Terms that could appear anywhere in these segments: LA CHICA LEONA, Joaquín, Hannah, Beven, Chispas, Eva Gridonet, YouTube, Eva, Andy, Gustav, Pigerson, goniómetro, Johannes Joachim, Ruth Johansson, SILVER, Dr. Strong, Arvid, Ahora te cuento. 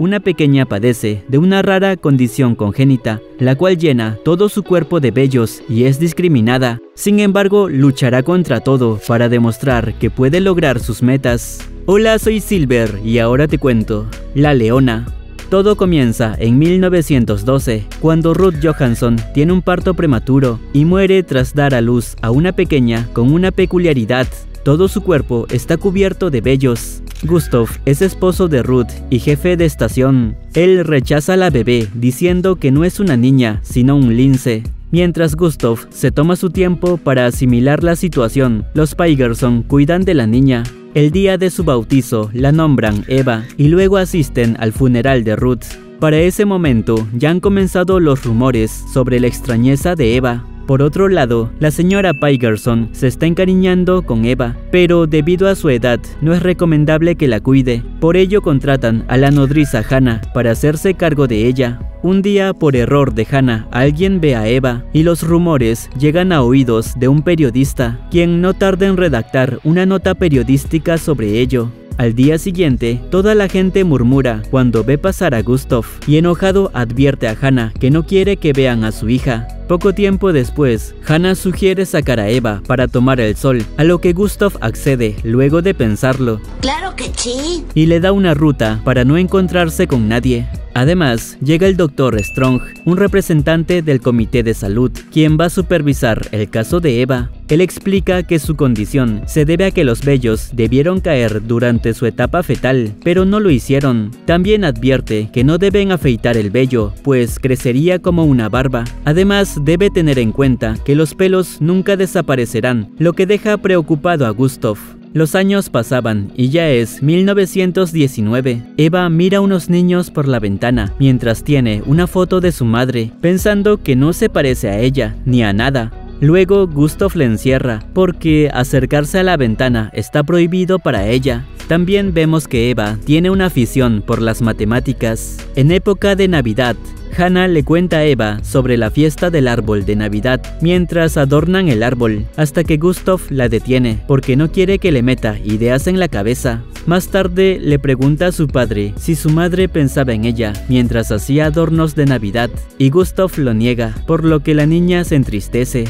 una pequeña padece de una rara condición congénita, la cual llena todo su cuerpo de vellos y es discriminada. Sin embargo, luchará contra todo para demostrar que puede lograr sus metas. Hola, soy Silver y ahora te cuento. La leona. Todo comienza en 1912, cuando Ruth Johansson tiene un parto prematuro y muere tras dar a luz a una pequeña con una peculiaridad. Todo su cuerpo está cubierto de vellos. Gustav es esposo de Ruth y jefe de estación. Él rechaza a la bebé diciendo que no es una niña, sino un lince. Mientras Gustav se toma su tiempo para asimilar la situación, los Pigerson cuidan de la niña. El día de su bautizo la nombran Eva y luego asisten al funeral de Ruth. Para ese momento ya han comenzado los rumores sobre la extrañeza de Eva. Por otro lado, la señora Pigerson se está encariñando con Eva, pero debido a su edad no es recomendable que la cuide. Por ello contratan a la nodriza Hannah para hacerse cargo de ella. Un día, por error de Hannah, alguien ve a Eva y los rumores llegan a oídos de un periodista, quien no tarda en redactar una nota periodística sobre ello. Al día siguiente, toda la gente murmura cuando ve pasar a Gustav y enojado advierte a Hannah que no quiere que vean a su hija. Poco tiempo después, Hannah sugiere sacar a Eva para tomar el sol, a lo que Gustav accede luego de pensarlo. ¡Claro que sí! Y le da una ruta para no encontrarse con nadie. Además, llega el Dr. Strong, un representante del Comité de Salud, quien va a supervisar el caso de Eva. Él explica que su condición se debe a que los vellos debieron caer durante su etapa fetal, pero no lo hicieron. También advierte que no deben afeitar el vello, pues crecería como una barba. Además, debe tener en cuenta que los pelos nunca desaparecerán, lo que deja preocupado a Gustav. Los años pasaban y ya es 1919. Eva mira a unos niños por la ventana mientras tiene una foto de su madre, pensando que no se parece a ella ni a nada. Luego Gustav le encierra porque acercarse a la ventana está prohibido para ella. También vemos que Eva tiene una afición por las matemáticas. En época de Navidad, Hannah le cuenta a Eva sobre la fiesta del árbol de Navidad mientras adornan el árbol, hasta que Gustav la detiene porque no quiere que le meta ideas en la cabeza. Más tarde le pregunta a su padre si su madre pensaba en ella mientras hacía adornos de Navidad y Gustav lo niega, por lo que la niña se entristece.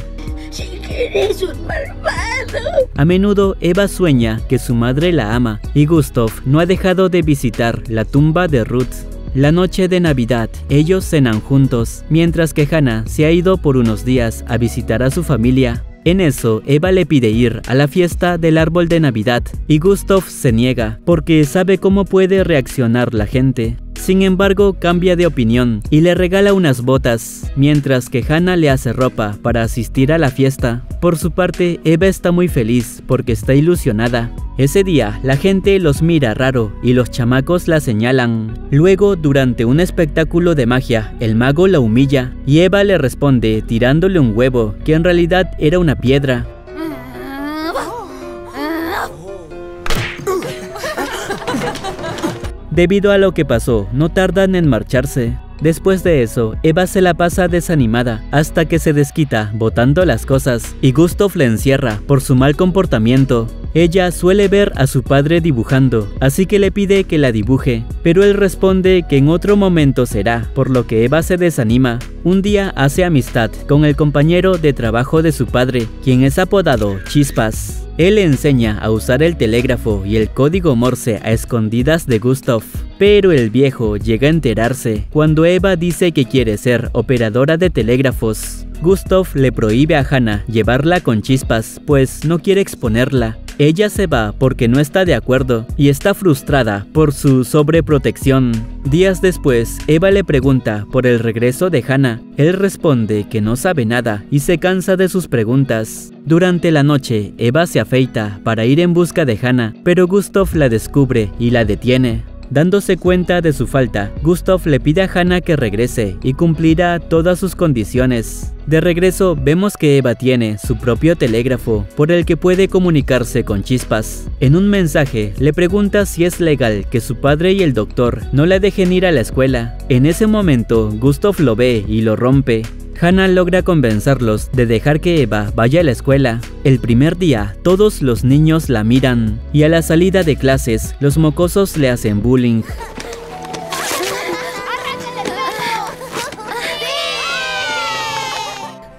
¡Sí que eres un malvado! A menudo Eva sueña que su madre la ama y Gustav no ha dejado de visitar la tumba de Ruth. La noche de Navidad, ellos cenan juntos, mientras que Hannah se ha ido por unos días a visitar a su familia. En eso, Eva le pide ir a la fiesta del árbol de Navidad y Gustav se niega porque sabe cómo puede reaccionar la gente. Sin embargo, cambia de opinión y le regala unas botas, mientras que Hannah le hace ropa para asistir a la fiesta. Por su parte, Eva está muy feliz porque está ilusionada. Ese día, la gente los mira raro y los chamacos la señalan. Luego, durante un espectáculo de magia, el mago la humilla y Eva le responde tirándole un huevo, que en realidad era una piedra. Debido a lo que pasó, no tardan en marcharse. Después de eso, Eva se la pasa desanimada hasta que se desquita botando las cosas y Gustav la encierra por su mal comportamiento. Ella suele ver a su padre dibujando, así que le pide que la dibuje, pero él responde que en otro momento será, por lo que Eva se desanima. Un día hace amistad con el compañero de trabajo de su padre, quien es apodado Chispas. Él le enseña a usar el telégrafo y el código Morse a escondidas de Gustav, pero el viejo llega a enterarse cuando Eva dice que quiere ser operadora de telégrafos. Gustav le prohíbe a Hannah llevarla con Chispas, pues no quiere exponerla. Ella se va porque no está de acuerdo y está frustrada por su sobreprotección. Días después, Eva le pregunta por el regreso de Hannah. Él responde que no sabe nada y se cansa de sus preguntas. Durante la noche, Eva se afeita para ir en busca de Hannah, pero Gustav la descubre y la detiene. Dándose cuenta de su falta, Gustav le pide a Hannah que regrese y cumplirá todas sus condiciones. De regreso, vemos que Eva tiene su propio telégrafo por el que puede comunicarse con Chispas. En un mensaje, le pregunta si es legal que su padre y el doctor no la dejen ir a la escuela. En ese momento, Gustav lo ve y lo rompe. Hannah logra convencerlos de dejar que Eva vaya a la escuela. El primer día, todos los niños la miran y a la salida de clases, los mocosos le hacen bullying.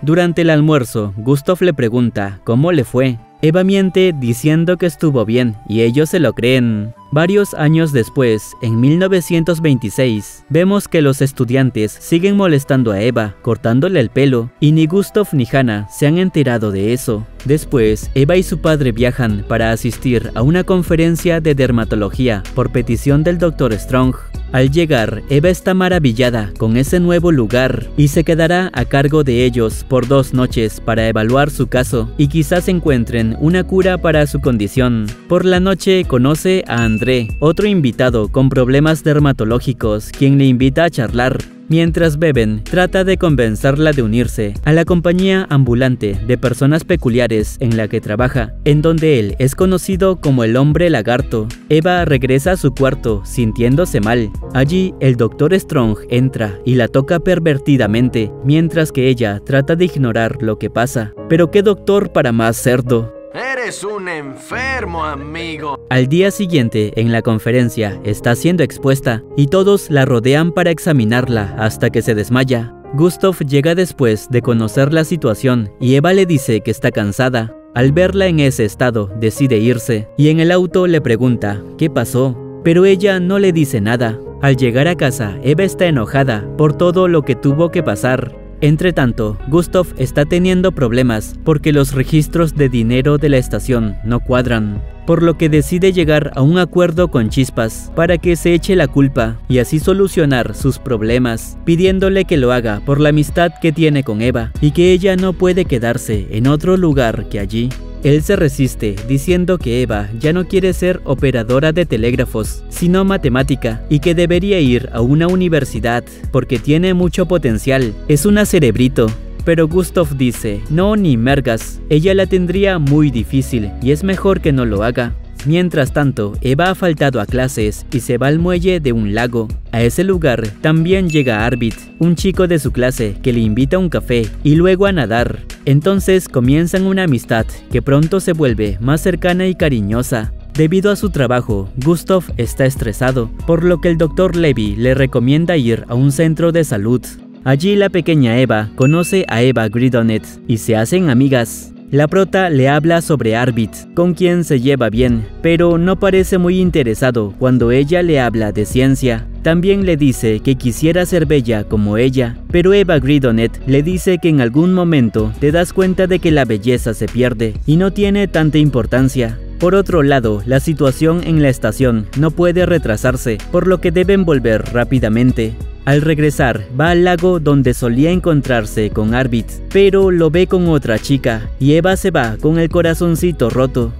Durante el almuerzo, Gustav le pregunta cómo le fue. Eva miente diciendo que estuvo bien, y ellos se lo creen. Varios años después, en 1926, vemos que los estudiantes siguen molestando a Eva, cortándole el pelo, y ni Gustav ni Hannah se han enterado de eso. Después, Eva y su padre viajan para asistir a una conferencia de dermatología por petición del Dr. Strong. Al llegar, Eva está maravillada con ese nuevo lugar y se quedará a cargo de ellos por 2 noches para evaluar su caso y quizás encuentren una cura para su condición. Por la noche conoce a Andy, otro invitado con problemas dermatológicos, quien le invita a charlar, mientras Beven trata de convencerla de unirse a la compañía ambulante de personas peculiares en la que trabaja, en donde él es conocido como el hombre lagarto. Eva regresa a su cuarto sintiéndose mal. Allí el Dr. Strong entra y la toca pervertidamente, mientras que ella trata de ignorar lo que pasa. Pero qué doctor para más cerdo. ¡Eres un enfermo, amigo! Al día siguiente, en la conferencia, está siendo expuesta y todos la rodean para examinarla hasta que se desmaya. Gustav llega después de conocer la situación y Eva le dice que está cansada. Al verla en ese estado, decide irse y en el auto le pregunta ¿qué pasó? Pero ella no le dice nada. Al llegar a casa, Eva está enojada por todo lo que tuvo que pasar. Entretanto, Gustav está teniendo problemas porque los registros de dinero de la estación no cuadran, por lo que decide llegar a un acuerdo con Chispas para que se eche la culpa y así solucionar sus problemas, pidiéndole que lo haga por la amistad que tiene con Eva y que ella no puede quedarse en otro lugar que allí. Él se resiste diciendo que Eva ya no quiere ser operadora de telégrafos, sino matemática, y que debería ir a una universidad porque tiene mucho potencial, es una cerebrito. Pero Gustav dice, no ni mergas, ella la tendría muy difícil y es mejor que no lo haga. Mientras tanto, Eva ha faltado a clases y se va al muelle de un lago. A ese lugar también llega Arvid, un chico de su clase que le invita a un café y luego a nadar. Entonces comienzan una amistad que pronto se vuelve más cercana y cariñosa. Debido a su trabajo, Gustav está estresado, por lo que el Dr. Levy le recomienda ir a un centro de salud. Allí la pequeña Eva conoce a Eva Gridonet y se hacen amigas. La prota le habla sobre Arvid, con quien se lleva bien, pero no parece muy interesado cuando ella le habla de ciencia. También le dice que quisiera ser bella como ella, pero Eva Gridonet le dice que en algún momento te das cuenta de que la belleza se pierde y no tiene tanta importancia. Por otro lado, la situación en la estación no puede retrasarse, por lo que deben volver rápidamente. Al regresar, va al lago donde solía encontrarse con Arvid, pero lo ve con otra chica y Eva se va con el corazoncito roto.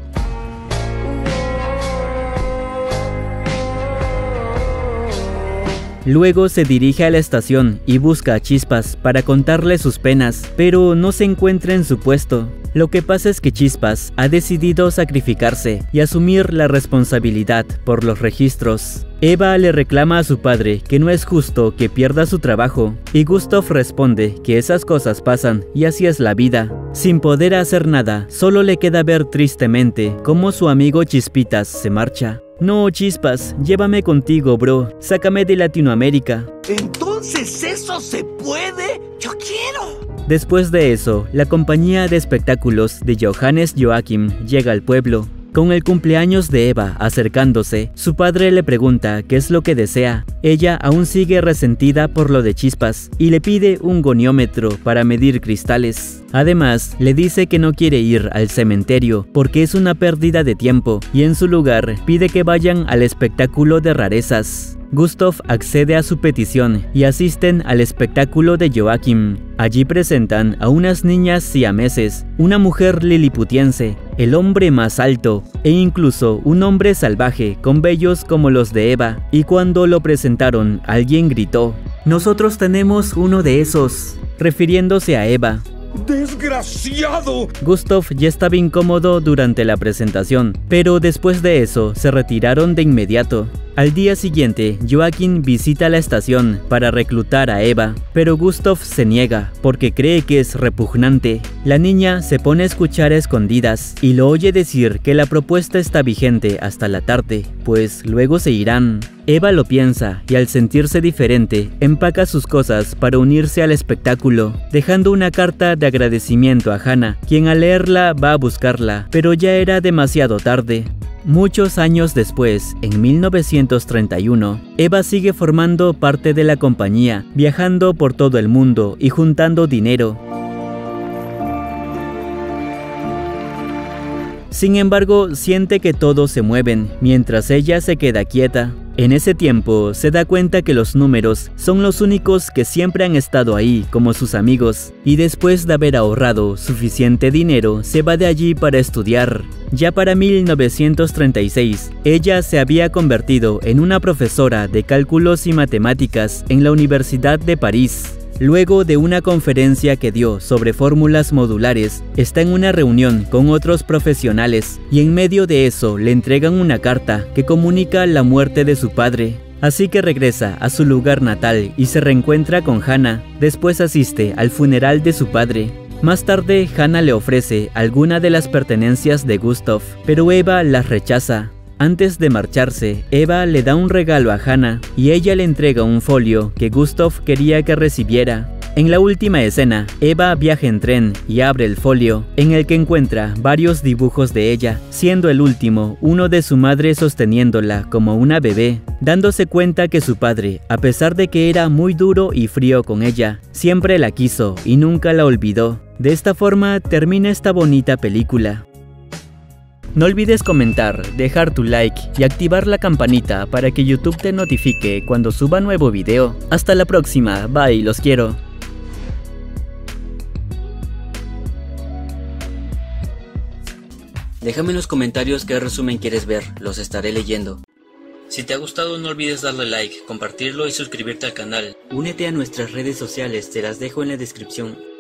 Luego se dirige a la estación y busca a Chispas para contarle sus penas, pero no se encuentra en su puesto. Lo que pasa es que Chispas ha decidido sacrificarse y asumir la responsabilidad por los registros. Eva le reclama a su padre que no es justo que pierda su trabajo y Gustav responde que esas cosas pasan y así es la vida. Sin poder hacer nada, solo le queda ver tristemente cómo su amigo Chispitas se marcha. No, Chispas, llévame contigo, bro. Sácame de Latinoamérica. ¿Entonces eso se puede? ¡Yo quiero! Después de eso, la compañía de espectáculos de Johannes Joachim llega al pueblo. Con el cumpleaños de Eva acercándose, su padre le pregunta qué es lo que desea. Ella aún sigue resentida por lo de Chispas y le pide un goniómetro para medir cristales. Además, le dice que no quiere ir al cementerio porque es una pérdida de tiempo y en su lugar pide que vayan al espectáculo de rarezas. Gustav accede a su petición y asisten al espectáculo de Joaquín. Allí presentan a unas niñas siameses, una mujer liliputiense, el hombre más alto e incluso un hombre salvaje con vellos como los de Eva, y cuando lo presentaron alguien gritó, «Nosotros tenemos uno de esos», refiriéndose a Eva. ¡Desgraciado! Gustav ya estaba incómodo durante la presentación, pero después de eso se retiraron de inmediato. Al día siguiente, Joaquín visita la estación para reclutar a Eva, pero Gustav se niega porque cree que es repugnante. La niña se pone a escuchar a escondidas y lo oye decir que la propuesta está vigente hasta la tarde, pues luego se irán. Eva lo piensa y al sentirse diferente, empaca sus cosas para unirse al espectáculo, dejando una carta de agradecimiento a Hannah, quien al leerla va a buscarla, pero ya era demasiado tarde. Muchos años después, en 1931, Eva sigue formando parte de la compañía, viajando por todo el mundo y juntando dinero. Sin embargo, siente que todos se mueven, mientras ella se queda quieta. En ese tiempo, se da cuenta que los números son los únicos que siempre han estado ahí como sus amigos, y después de haber ahorrado suficiente dinero, se va de allí para estudiar. Ya para 1936, ella se había convertido en una profesora de cálculos y matemáticas en la Universidad de París. Luego de una conferencia que dio sobre fórmulas modulares, está en una reunión con otros profesionales y en medio de eso le entregan una carta que comunica la muerte de su padre. Así que regresa a su lugar natal y se reencuentra con Hannah. Después asiste al funeral de su padre. Más tarde, Hannah le ofrece alguna de las pertenencias de Gustav, pero Eva las rechaza. Antes de marcharse, Eva le da un regalo a Hannah y ella le entrega un folio que Gustav quería que recibiera. En la última escena, Eva viaja en tren y abre el folio, en el que encuentra varios dibujos de ella, siendo el último uno de su madre sosteniéndola como una bebé, dándose cuenta que su padre, a pesar de que era muy duro y frío con ella, siempre la quiso y nunca la olvidó. De esta forma termina esta bonita película. No olvides comentar, dejar tu like y activar la campanita para que YouTube te notifique cuando suba nuevo video. Hasta la próxima, bye, los quiero. Déjame en los comentarios qué resumen quieres ver, los estaré leyendo. Si te ha gustado no olvides darle like, compartirlo y suscribirte al canal. Únete a nuestras redes sociales, te las dejo en la descripción.